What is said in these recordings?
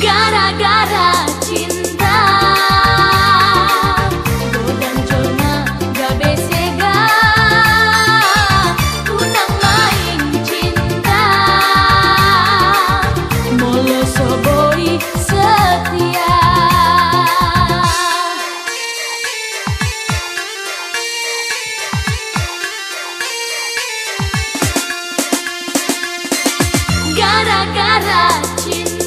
gara-gara cinta. Godang jona gabe sega, kunang main cinta. Molo soboi setia. Gara-gara cinta.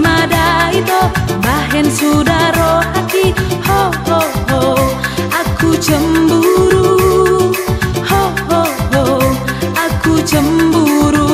mada itu bahen sudaro hati ho ho ho aku cemburu ho ho ho aku cemburu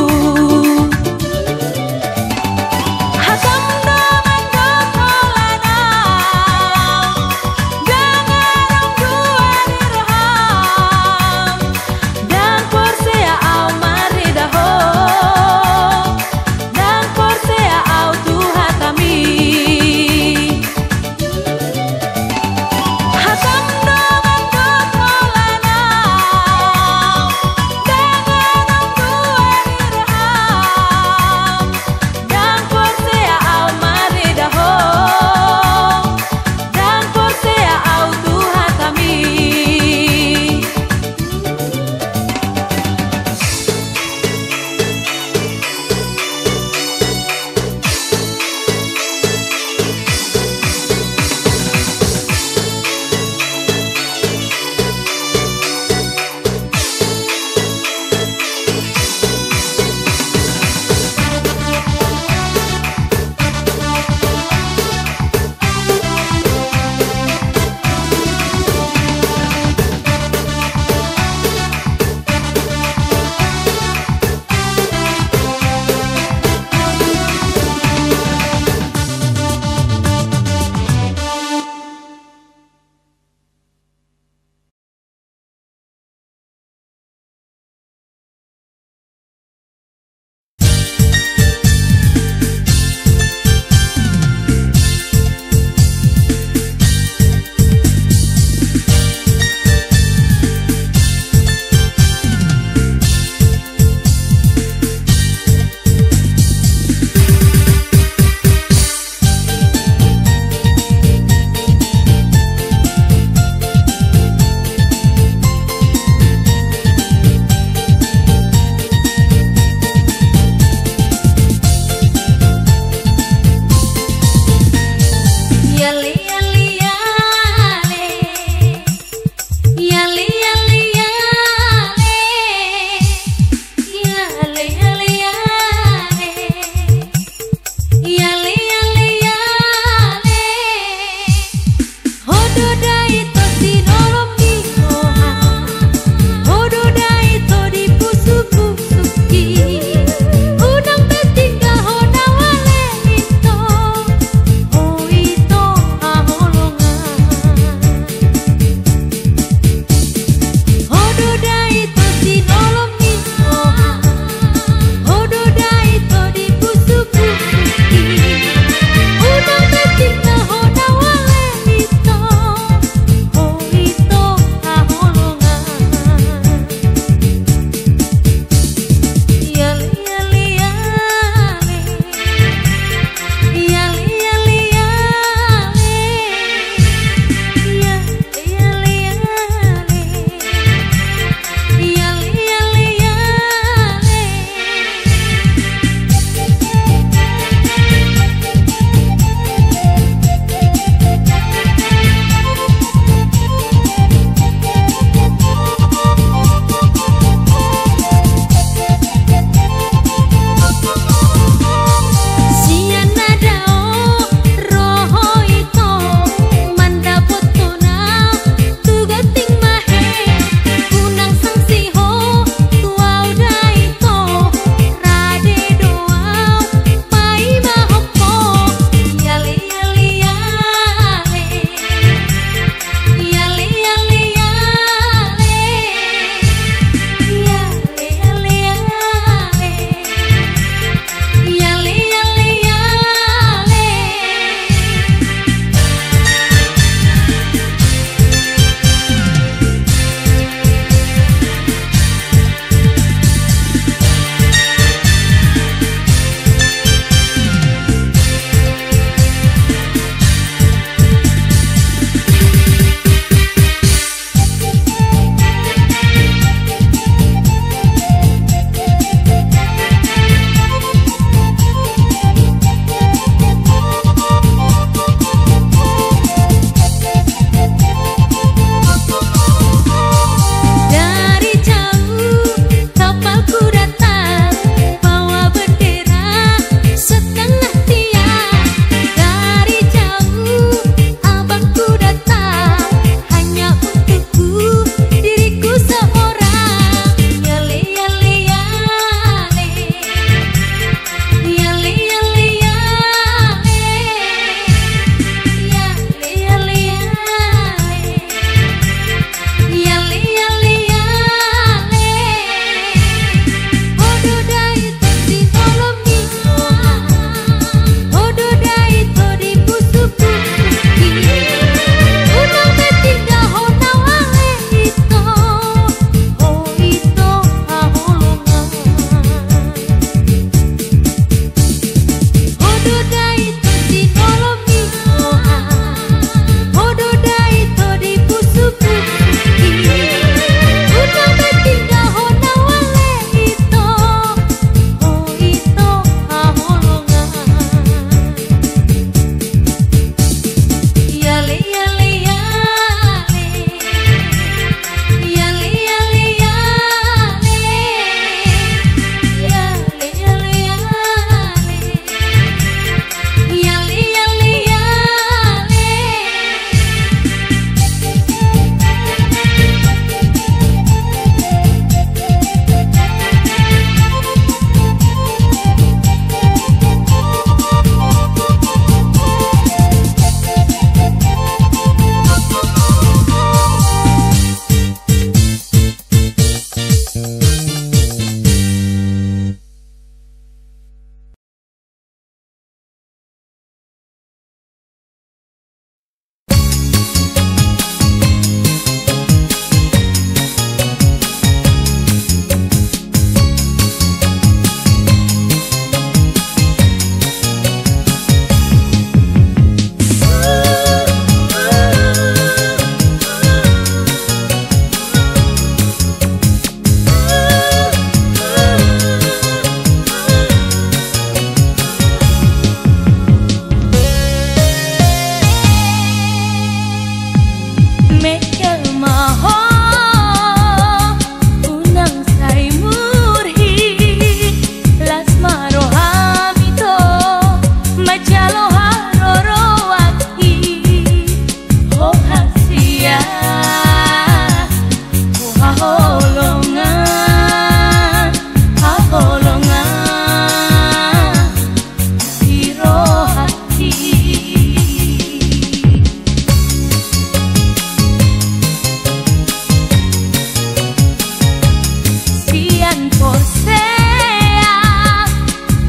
Por sea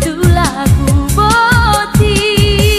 tu lagu boti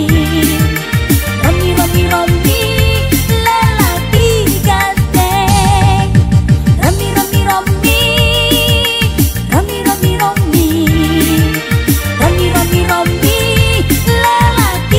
Romi, Romi, Romi, lelaki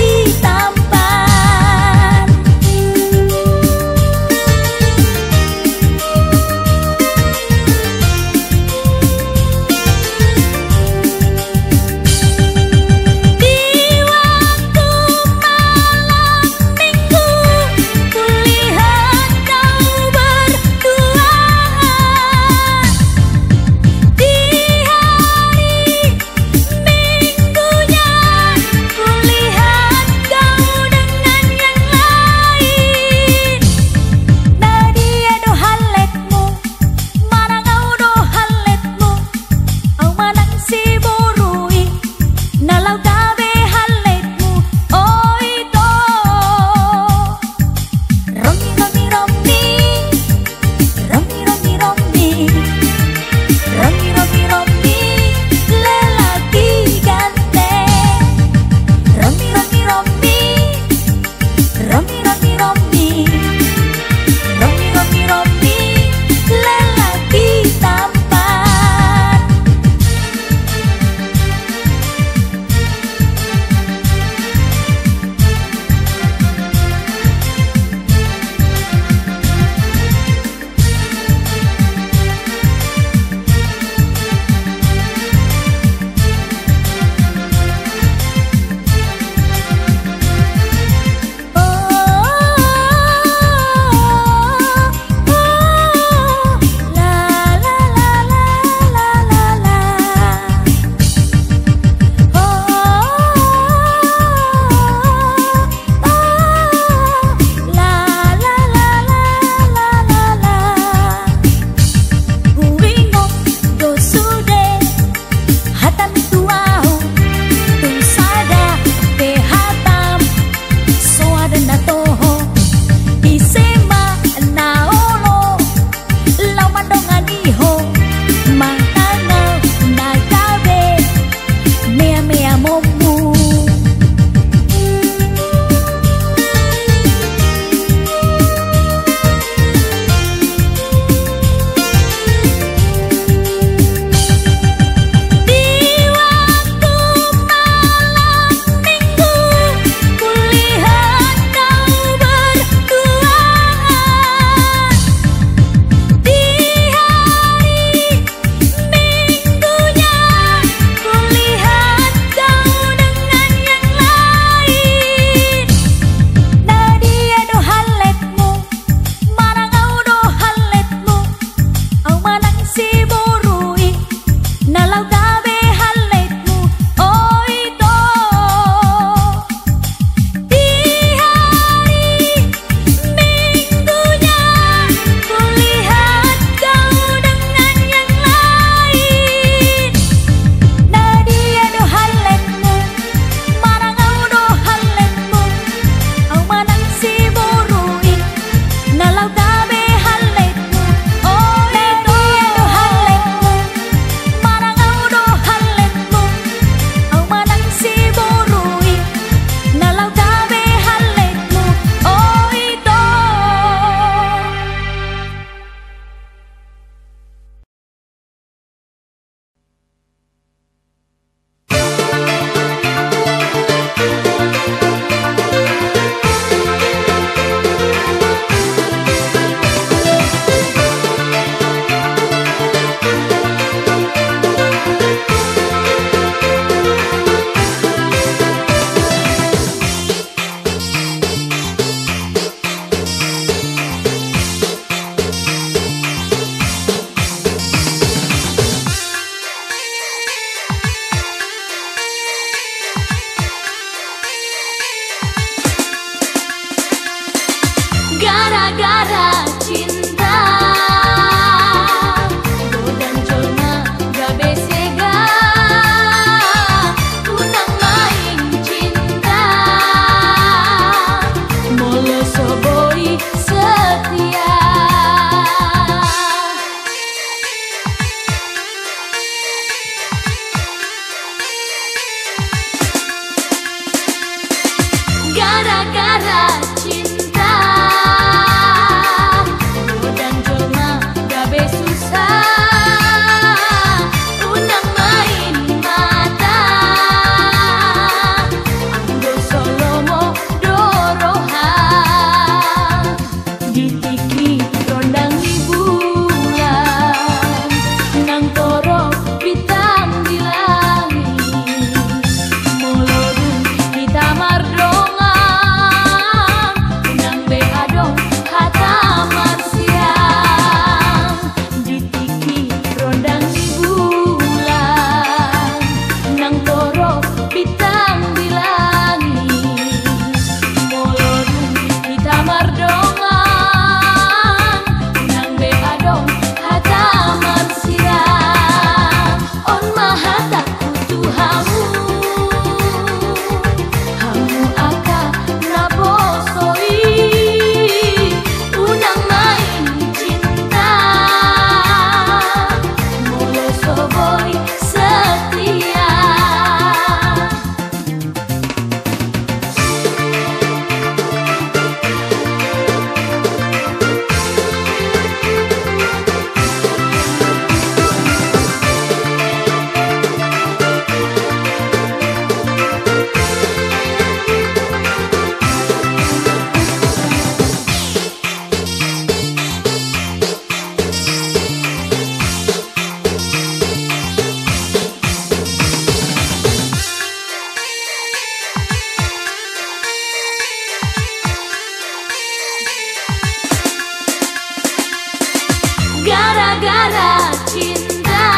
Gara-gara cinta.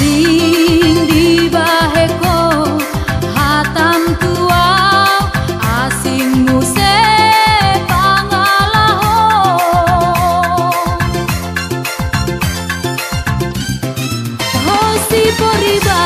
Sing di baheko hatam tua asing muse pangalaho. Oh si poriba.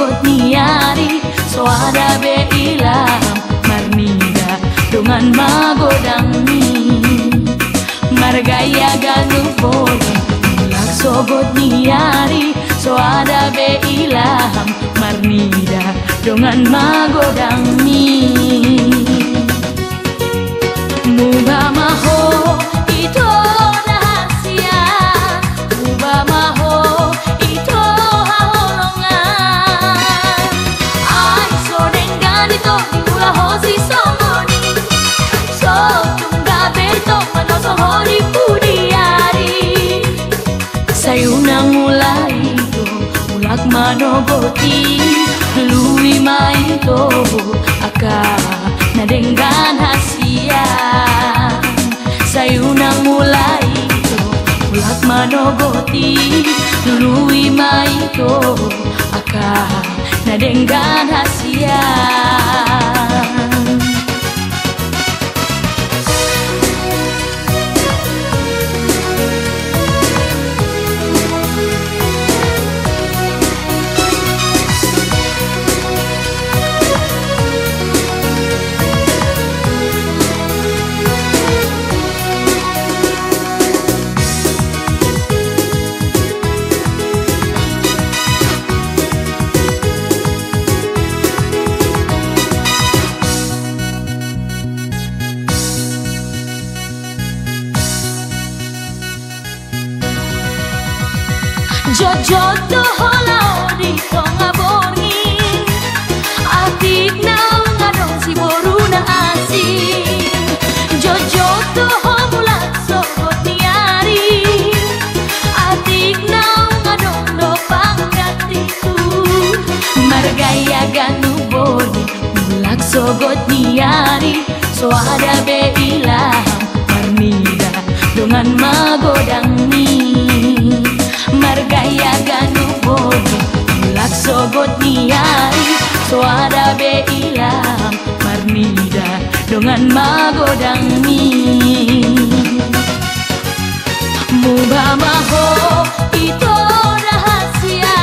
got niari soada be ilam marninga dongan magodang ni margaya ganu bola so got niari soada be ilam marninga dongan magodang ni muga maho ito Manogoti lui mai to aka nadenggan hasia sayuna mulai to ulat manogoti lui mai to aka nadenggan hasia jodoh holau di tonga borni atik nau ngadong si boru na asing jodoh homulat sokot niari atik nau ngadong dopang datiku margaya ganu borni mulak sokot niari soada be ilang marmida dongan magodang ni margaya ganu bodi mulak sogot niari soada be ilam marmida dongan magodang ni muga maho ito rahasia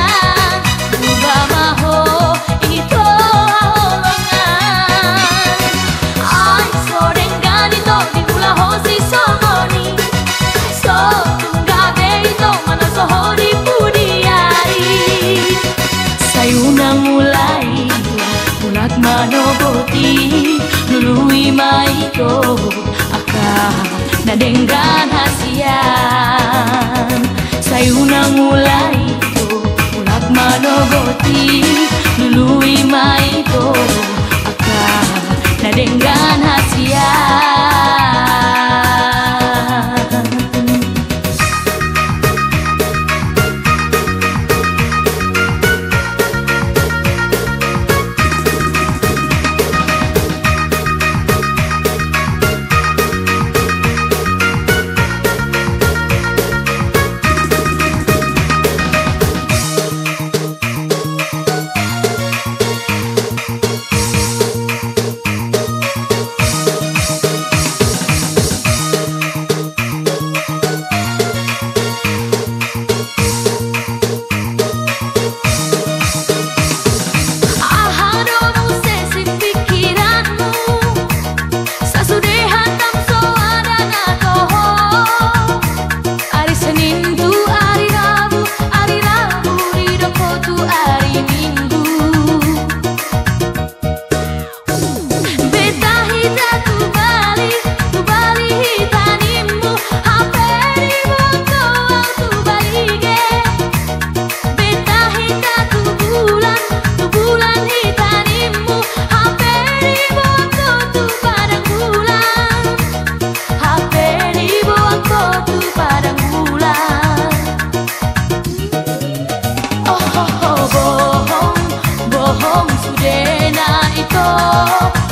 muga maho ito haolongan ay soden ganito di gula hosi sogoni so tungga be ito manasoho manogoti lui mai to aka nadenggan hasian sayuna mulai to ulak manogoti lui mai to aka nadenggan hasian bohong, bohong sudena itu.